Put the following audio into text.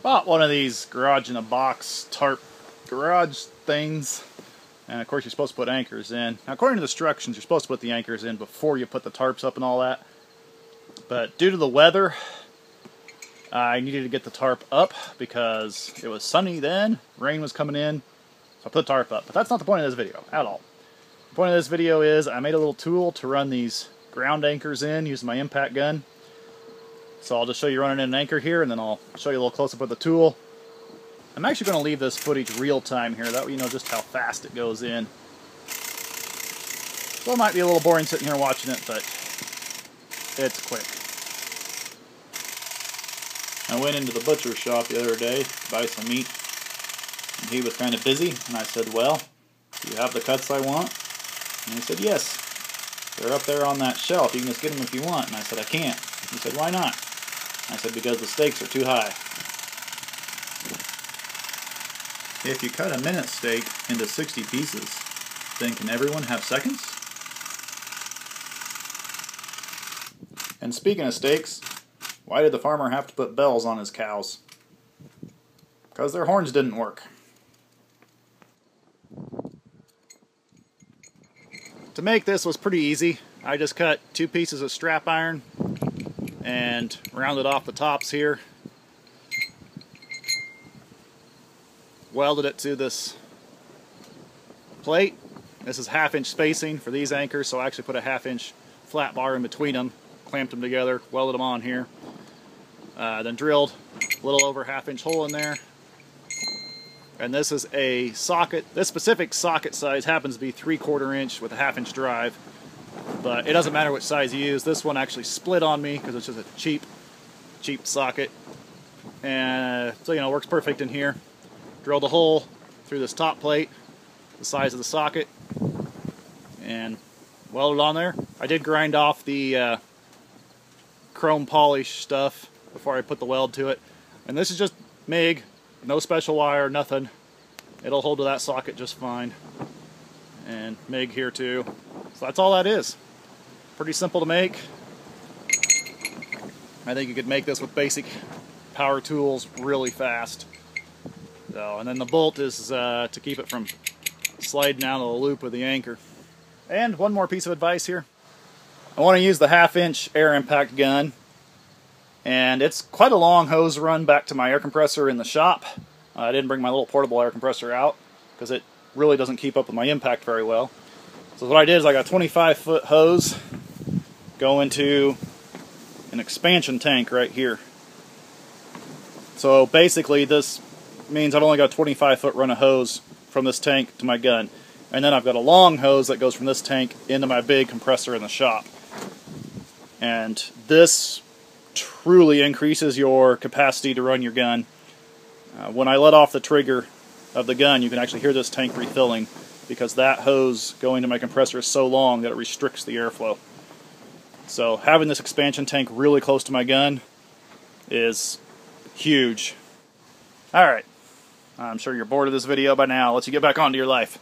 I bought one of these garage in a box tarp garage things, and of course you're supposed to put anchors in. Now according to the instructions, you're supposed to put the anchors in before you put the tarps up and all that, but due to the weather I needed to get the tarp up because it was sunny then, rain was coming in, so I put the tarp up. But that's not the point of this video at all. The point of this video is I made a little tool to run these ground anchors in using my impact gun. So I'll just show you running in an anchor here, and then I'll show you a little close-up of the tool. I'm actually going to leave this footage real-time here, that way you know just how fast it goes in. So it might be a little boring sitting here watching it, but it's quick. I went into the butcher shop the other day to buy some meat, and he was kind of busy, and I said, well, do you have the cuts I want? And he said, yes, they're up there on that shelf, you can just get them if you want. And I said, I can't. He said, why not? I said, because the steaks are too high. If you cut a minute steak into 60 pieces, then can everyone have seconds? And speaking of steaks, why did the farmer have to put bells on his cows? Because their horns didn't work. To make this was pretty easy. I just cut 2 pieces of strap iron and rounded off the tops here. Welded it to this plate. This is 1/2 inch spacing for these anchors, so I actually put a 1/2 inch flat bar in between them, clamped them together, welded them on here. Then drilled a little over 1/2 inch hole in there. And this is a socket. This specific socket size happens to be 3/4 inch with a 1/2 inch drive. But it doesn't matter which size you use. This one actually split on me because it's just a cheap socket. And so, you know, it works perfect in here. Drilled a hole through this top plate, the size of the socket, and welded on there. I did grind off the chrome polish stuff before I put the weld to it. And this is just MIG, no special wire, nothing. It'll hold to that socket just fine. And MIG here too. So that's all that is. Pretty simple to make. I think you could make this with basic power tools really fast. So, and then the bolt is to keep it from sliding out of the loop of the anchor. And one more piece of advice here. I want to use the 1/2 inch air impact gun. And it's quite a long hose run back to my air compressor in the shop. I didn't bring my little portable air compressor out because it really doesn't keep up with my impact very well. So what I did is I got a 25-foot hose go into an expansion tank right here. So basically this means I've only got a 25-foot run of hose from this tank to my gun. And then I've got a long hose that goes from this tank into my big compressor in the shop. And this truly increases your capacity to run your gun. When I let off the trigger of the gun, you can actually hear this tank refilling, because that hose going to my compressor is so long that it restricts the airflow. So having this expansion tank really close to my gun is huge. Alright, I'm sure you're bored of this video by now. Let's get back onto your life.